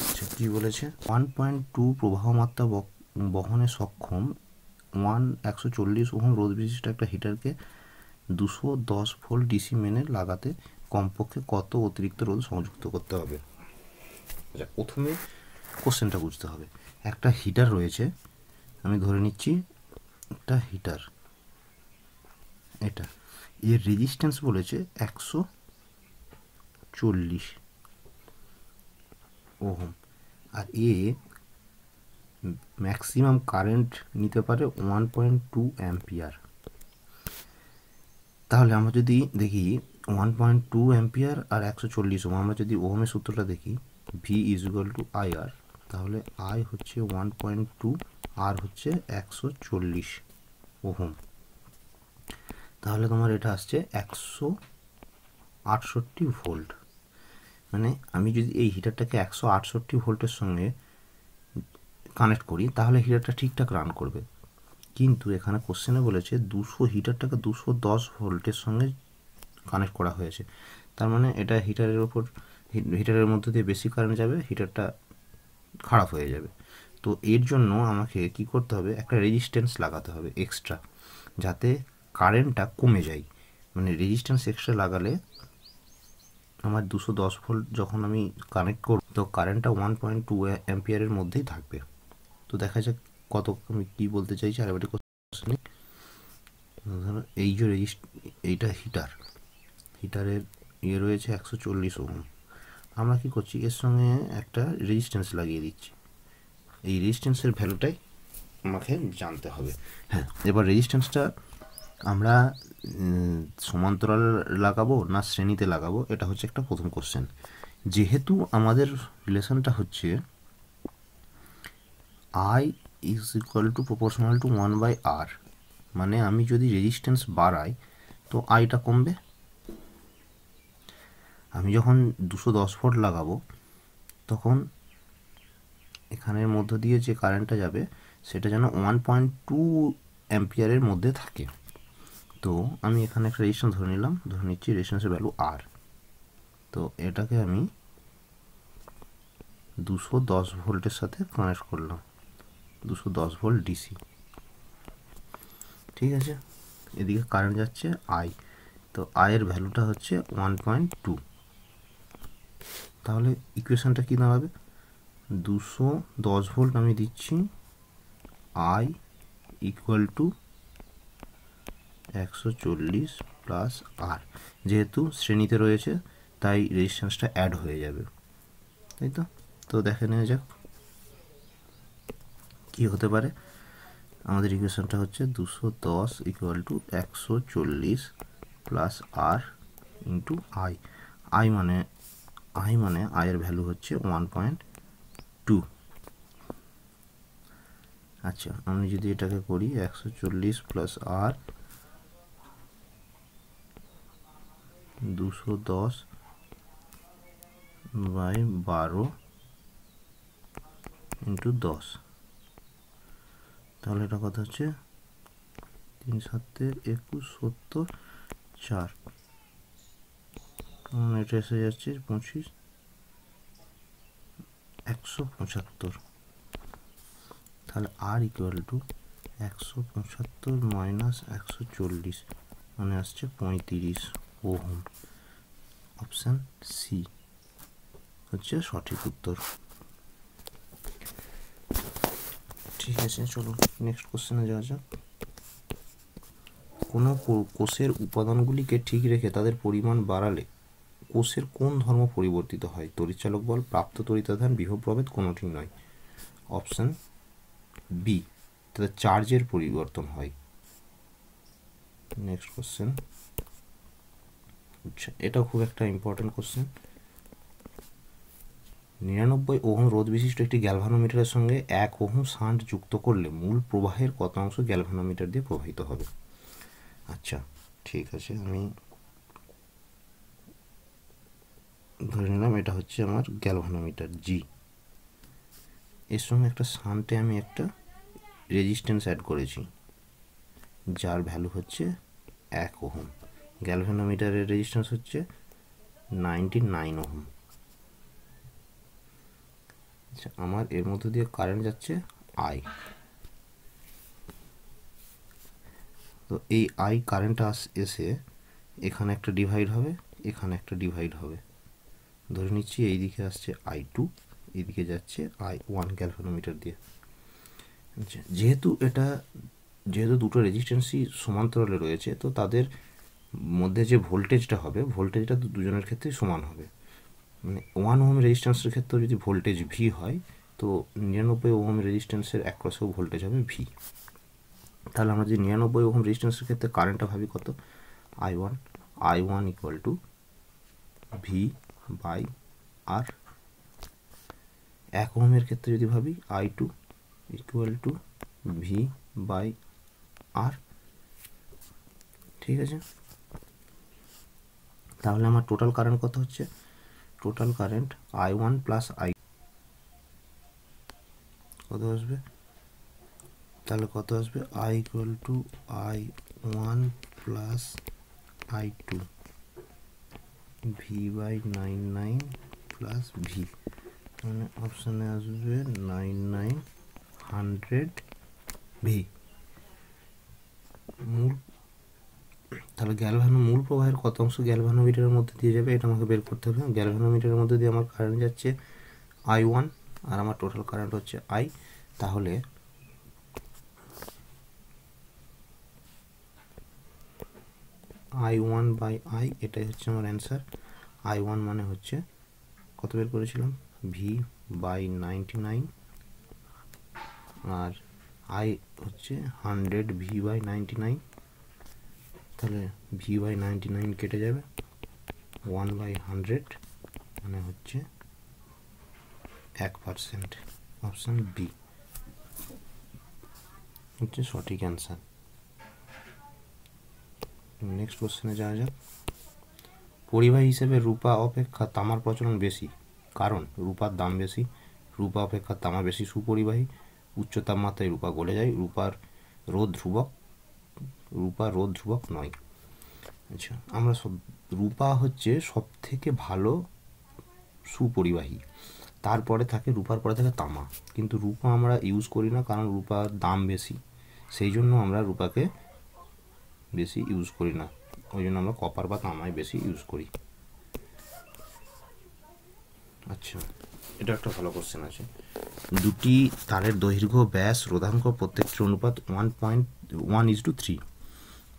আচ্ছা কী বলেছে ওয়ান পয়েন্ট টু প্রবাহমাত্রা বহনে সক্ষম ওয়ান একশো চল্লিশ ওহম রোধ বিশিষ্ট একটা হিটারকে দুশো দশ ভোল্ট ডিসি মেনে লাগাতে কমপক্ষে কত অতিরিক্ত রোধ সংযুক্ত করতে হবে। আচ্ছা প্রথমে কোশ্চেনটা বুঝতে হবে একটা হিটার রয়েছে আমি ধরে নিচ্ছি একটা হিটার এটা এর রেজিস্ট্যান্স বলেছে একশো চল্লিশ ওহম আর এ ম্যাক্সিমাম কারেন্ট নিতে পারে ওয়ান পয়েন্ট টু অ্যাম্পিয়ার তাহলে আমরা যদি দেখি ওয়ান পয়েন্ট টু অ্যাম্পিয়ার আর একশো চল্লিশ ওহম আমরা যদি ওহমের সূত্রটা দেখি V is equal to I R তাহলে আই হচ্ছে ওয়ান পয়েন্ট টু আর হচ্ছে একশো চল্লিশ ওহম তাহলে তোমার এটা আসছে একশো আটষট্টি ভোল্ট মানে আমি যদি এই হিটারটাকে একশো আটষট্টি ভোল্টের সঙ্গে কানেক্ট করি তাহলে হিটারটা ঠিকঠাক রান করবে কিন্তু এখানে কোশ্চেনে বলেছে দুশো হিটারটাকে দুশো দশ ভোল্টের সঙ্গে কানেক্ট করা হয়েছে তার মানে এটা হিটারের ওপর হিটারের মধ্যে দিয়ে বেশি কারেন্ট যাবে হিটারটা খারাপ হয়ে যাবে তো এর জন্য আমাকে কি করতে হবে একটা রেজিস্ট্যান্স লাগাতে হবে এক্সট্রা যাতে কারেন্টটা কমে যায় মানে রেজিস্ট্যান্স এক্সট্রা লাগালে আমার দুশো দশ ভোল্ট যখন আমি কানেক্ট করব তো কারেন্টটা ওয়ান পয়েন্ট টু অ্যাম্পিয়ারের মধ্যেই থাকবে। তো দেখা যাক কত আমি কী বলতে চাইছি আর একটা কোশ্চেন ধরো এই যে এইটা হিটার, হিটারের ইয়ে রয়েছে একশো চল্লিশ ওহম। আমরা কী করছি, এর সঙ্গে একটা রেজিস্ট্যান্স লাগিয়ে দিচ্ছি। এই রেজিস্ট্যান্সের ভ্যালুটাই আমাকে জানতে হবে। হ্যাঁ, এবার রেজিস্ট্যান্সটা আমরা সমান্তরাল লাগাবো না শ্রেণীতে লাগাবো, এটা হচ্ছে একটা প্রথম কোশ্চেন। যেহেতু আমাদের রিলেশনটা হচ্ছে I is equal to proportional to one by R, মানে আমি যদি রেজিস্ট্যান্স বাড়াই তো আইটা কমবে। আমি যখন দুশো দশ ভোল্ট লাগাবো তখন এখানের মধ্য দিয়ে যে কারেন্টটা যাবে সেটা যেন ওয়ান পয়েন্ট টু অ্যাম্পিয়ারের মধ্যে থাকে। তো আমি এখানে একটা রেজিস্ট্যান্স ধরে নিলাম, ধরে নিচ্ছি রেজিস্ট্যান্সের ভ্যালু আর। তো এটাকে আমি দুশো দশ ভোল্টের সাথে কানেক্ট করলাম, দুশো দশ ভোল্ট ডিসি, ঠিক আছে। এদিকে কারেন্ট যাচ্ছে আই, তো আয়ের ভ্যালুটা হচ্ছে ওয়ান পয়েন্ট টু। তাহলে ইকুয়েশনটা কী দাঁড়াবে, দুশো দশ ভোল্ট আমি দিচ্ছি, আই ইকুয়াল টু একশো চল্লিশ প্লাস আর। যেহেতু শ্রেণীতে রয়েছে তাই রেজিস্ট্যান্সটা অ্যাড হয়ে যাবে, তাই তো। তো দেখে নেওয়া যাক কী হতে পারে। আমাদের ইকুয়েশনটা হচ্ছে দুশো দশ ইকুয়াল টু একশো চল্লিশ plus R into I. I মানে আই মানে আয়ের ভ্যালু হচ্ছে ওয়ান পয়েন্ট টু। আচ্ছা, আমি যদি এটাকে করি একশো চল্লিশ প্লাস আর দুশো দশ বাই বারো ইন্টু দশ, তাহলে এটা কথা হচ্ছে তিন সাতে একুশ সত্তর চার, এটা এসে যাচ্ছে পঁচিশ একশো পঁচাত্তর। তাহলে আর ইকুয়াল টু একশো পঁচাত্তর মাইনাস একশো চল্লিশ, মানে আসছে পঁয়ত্রিশ ওহম। অপশান সি হচ্ছে সঠিক উত্তর। ঠিক আছে, চলো নেক্সট কোশ্চেনে যাওয়া যাক। কোনো কোষের উপাদানগুলিকে ঠিক রেখে তাদের পরিমাণ বাড়ালে কোষের কোন ধর্ম পরিবর্তিত হয়? তড়িৎচালক বল, প্রাপ্ত তড়িৎদান, বিভব প্রভেদ কোনোটি নয়। অপশান বি, তাদের চার্জের পরিবর্তন হয়। নেক্সট কোশ্চেন, আচ্ছা এটাও খুব একটা ইম্পর্টেন্ট কোশ্চেন। নিরানব্বই ওহম রোধ বিশিষ্ট একটি গ্যালভানোমিটারের সঙ্গে এক ওহম শান্ট যুক্ত করলে মূল প্রবাহের কত অংশ গ্যালভানোমিটার দিয়ে প্রবাহিত হবে? আচ্ছা ঠিক আছে, আমি ধরে নিলাম এটা হচ্ছে আমার গ্যালভানোমিটার জি। এর সঙ্গে একটা শান্টে আমি একটা রেজিস্ট্যান্স অ্যাড করেছি যার ভ্যালু হচ্ছে এক ওহম। গ্যালভানোমিটারের রেজিস্ট্যান্স হচ্ছে নাইনটি নাইন ওহম। আচ্ছা, আমার এর মধ্যে দিয়ে কারেন্ট যাচ্ছে আই। তো এই আই কারেন্টটা এসে এখানে একটা ডিভাইড হবে, এখানে একটা ডিভাইড হবে। ধরে নিচ্ছি এইদিকে আসছে আই টু, এইদিকে যাচ্ছে আই ওয়ান গ্যালভানোমিটার দিয়ে। আচ্ছা, যেহেতু এটা যেহেতু দুটো রেজিস্ট্যান্সই সমান্তরালে রয়েছে তো তাদের মধ্যে যে ভোল্টেজটা হবে ভোল্টেজটা দুজনের ক্ষেত্রেই সমান হবে। মানে ওয়ান ওহম রেজিস্ট্যান্সের ক্ষেত্রেও যদি ভোল্টেজ ভি হয় তো নিরানব্বই ওহম রেজিস্ট্যান্সের অ্যাক্রসেও ভোল্টেজ হবে ভি। তাহলে আমরা যে নিরানব্বই ওহম রেজিস্ট্যান্সের ক্ষেত্রে কারেন্টটা ভাবি কত, I one I one equal to V by R. এক ওহমের ক্ষেত্রে যদি ভাবি I two equal to V by R, ঠিক আছে। তাহলে আমার টোটাল কারেন্ট কত হচ্ছে, total current I one plus I কত আসবে, তাহলে কত আসবে I equal to I one plus I two V by nine nine plus V, মানে অপশানে আসবে নাইন নাইন হান্ড্রেড ভি। মূল তাহলে গ্যালভানো মূল প্রবাহের কত অংশ গ্যালভানোমিটারের মধ্যে দিয়ে যাবে এটা আমাকে বের করতে হবে। গ্যালভানোমিটারের মধ্যে দিয়ে আমার কারেন্ট যাচ্ছে আই ওয়ান আর আমার টোটাল কারেন্ট হচ্ছে আই। তাহলে I one by I, এটাই হচ্ছে আমার आंसर। I one মানে হচ্ছে কত বের করেছিলাম V by ninety-nine R I হচ্ছে one hundred V by ninety-nine, তাহলে V by ninety-nine কেটে যাবে, one by one hundred মানে হচ্ছে one percent, অপশন B হচ্ছে সঠিক आंसर। नेक्स्ट क्वेश्चन जाओया जाक परिबाही हिसेबे रूपा अपेक्षा तामार प्रचलन बेशी कारण रूपार दाम बेशी रूपा अपेक्षा तामा बेशी सुपरिबाही उच्च तापमात्राय रूपा गले जाय रूपार रोध ध्रुवक रूपा रोध ध्रुवक नय। अच्छा आमरा सब रूपा হচ্ছে সবথেকে ভালো সুপরিবাহী, তারপরে থাকে রূপার পরে থাকে তামা, কিন্তু রূপা আমরা ইউজ করি না কারণ রূপার দাম বেশি, সেই জন্য আমরা রূপাকে বেশি ইউজ করি না, ওই জন্য আমরা কপার বা তামাই বেশি ইউজ করি। আচ্ছা এটা একটা ভালো কোশ্চেন আছে, দুটি তারের দৈর্ঘ্য ব্যাস রোধাঙ্ক প্রত্যেকটির অনুপাত one point one is to three,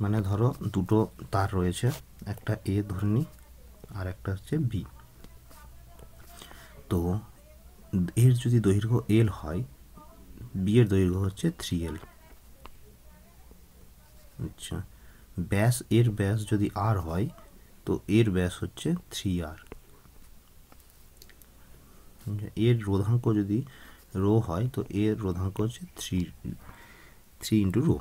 মানে ধরো দুটো তার রয়েছে, একটা A ধরে নিই আর একটা হচ্ছে B, তো এর যদি দৈর্ঘ্য L হয় B এর দৈর্ঘ্য হচ্ছে three L। আচ্ছা ব্যাস এর ব্যাস যদি R হয় তো এর ব্যাস হচ্ছে three R, এর রোধাঙ্ক যদি রো হয় তো এর রোধাঙ্ক হচ্ছে three into rho।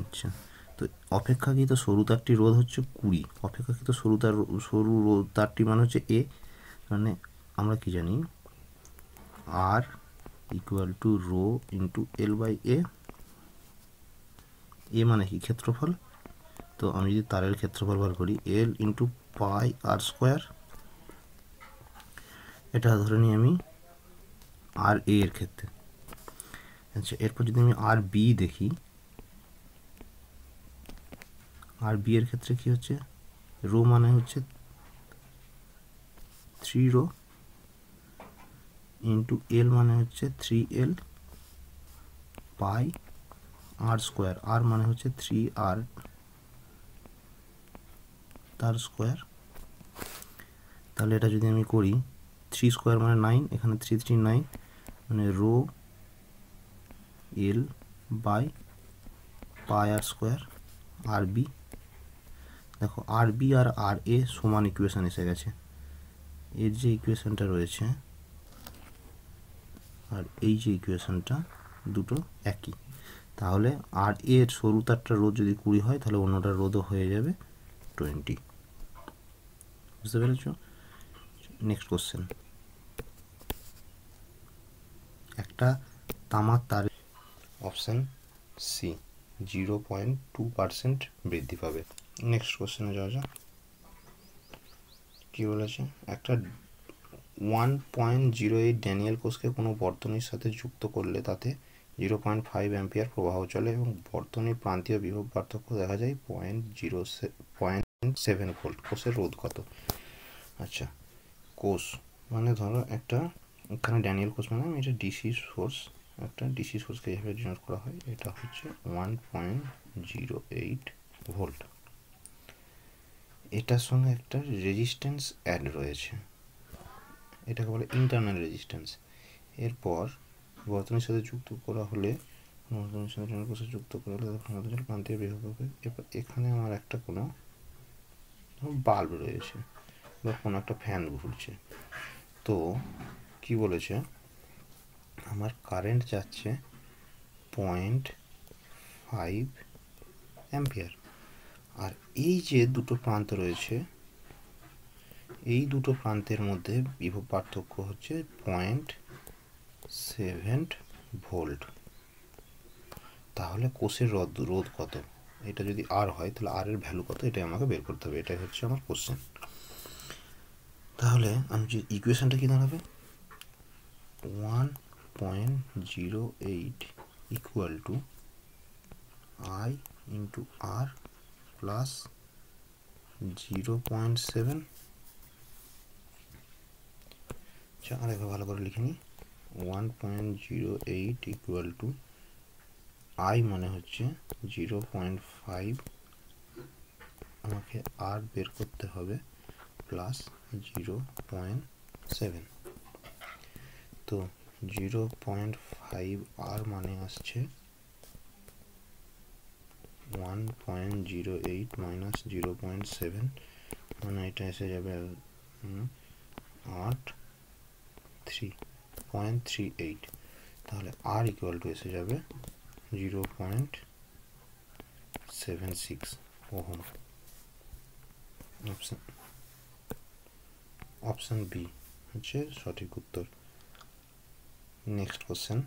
আচ্ছা তো অপেক্ষাকৃত সরু তারটি রোধ হচ্ছে twenty, অপেক্ষাকৃত সরু তার সরু রোধ তারটি মানে হচ্ছে A, মানে আমরা কি জানি R equal to rho into L by A। A মানে কি ক্ষেত্রফল, তো আমি যদি তারের ক্ষেত্রফল বার করি L into pi R square, এটা ধরে নিই আমি আর এ এর ক্ষেত্রে। আচ্ছা এরপর যদি আমি আর বি দেখি, আর বি এর ক্ষেত্রে কি হচ্ছে রো মানে হচ্ছে থ্রি রো ইন্টু এল মানে হচ্ছে থ্রি এল পাই আর স্কোয়ার, আর মানে হচ্ছে থ্রি আর তার স্কোয়ার, তাহলে এটা যদি আমি করি থ্রি স্কোয়ার মানে নাইন, এখানে থ্রি থ্রি নাইন মানে rho L by pi R square R B. দেখো আর বি আর আর এ সমান ইকুয়েশন এসে গেছে, এর যে ইকুয়েশনটা রয়েছে আর এই যে ইকুয়েশনটা দুটো একই, তাহলে আর এর সরু তারটা রোধ যদি কুড়ি হয় তাহলে অন্যটার রোধও হয়ে যাবে টোয়েন্টি। বুঝতে পেরেছ? নেক্সট কোশ্চেন, একটা তামার তার option C zero point two percent বৃদ্ধি পাবে। নেক্সট কোশ্চেনে যাওয়া যাক, কী বলেছে একটা one point zero eight Daniell কোষকে কোনো বর্তনীর সাথে যুক্ত করলে তাতে জিরো পয়েন্ট ফাইভ অ্যাম্পিয়ার প্রবাহ চলে এবং বর্তনীর প্রান্তীয় বিভব পার্থক্য দেখা যায় point zero point seven volt, কোষের রোধ কত? আচ্ছা কোষ মানে ধরো একটা এখানে ড্যানিয়েল কোষ মানে এটা ডিসি সোর্স, একটা ডিসি সোর্সকে হিসেবে জেনারেট করা হয়, এটা হচ্ছে one point zero eight volt, এটার সঙ্গে একটা রেজিস্ট্যান্স অ্যাড রয়েছে, এটাকে বলে ইন্টারনাল রেজিস্ট্যান্স। এরপর বর্তনীর সাথে যুক্ত করা হলে বর্তনীর সাথে যুক্ত করা হলে প্রান্তীয় বিভব হবে। এরপর এখানে আমার একটা কোনো বাল্ব রয়েছে বা কোনো একটা ফ্যান ঘুরছে, তো কি বলেছে আমার কারেন্ট যাচ্ছে পয়েন্ট ফাইভ অ্যাম্পিয়ার, আর এই যে দুটো প্রান্ত রয়েছে এই দুটো প্রান্তের মধ্যে বিভব পার্থক্য হচ্ছে পয়েন্ট সেভেন ভোল্ট, তাহলে কোষের রোধ রোধ কত? এটা যদি আর হয় তাহলে আর এর ভ্যালু কত এটাই আমাকে বের করতে হবে, এটাই হচ্ছে আমার কোশ্চেন। তাহলে আমি যে ইকুয়েশনটা কি দাঁড়াবে one point zero eight equal to I into R plus zero point seven. আচ্ছা আরেকবার ভালো করে লিখে নিই, one point zero eight equal to I মানে হচ্ছে জিরো পয়েন্ট ফাইভ আমাকে আর বের করতে হবে প্লাস জিরো পয়েন্ট সেভেন তো জিরো পয়েন্ট ফাইভ আর মানে আসছে one point zero eight minus zero point seven মানে এটা এসে যাবে আট থ্রি পয়েন্ট থ্রি এইট তাহলে আর ইকুয়াল টু এসে যাবে zero point seven six ohm option option B হচ্ছে সঠিক উত্তর। নেক্সট কোশ্চেন,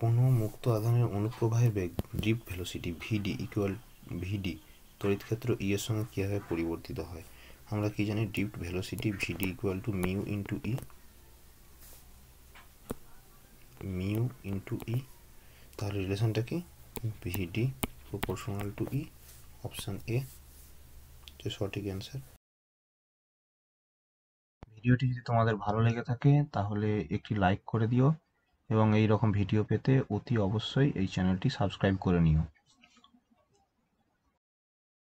কোনো মুক্ত আধানের অনুপ্রবাহের বেগ ড্রিফট ভেলোসিটি ভিডি ইকুয়াল ভিডি তড়িৎ ক্ষেত্র ই এর সঙ্গে কীভাবে পরিবর্তিত হয়? আমরা কি জানি drift velocity VD equal to mu into E mu into E তার রিলেশনটা কি ভিডি proportional to E option A যে সঠিক অ্যান্সার। ভিডিওটি যদি তোমাদের ভালো লেগে থাকে তাহলে একটি লাইক করে দিও এবং এই রকম ভিডিও পেতে অতি অবশ্যই এই চ্যানেলটি সাবস্ক্রাইব করে নিও।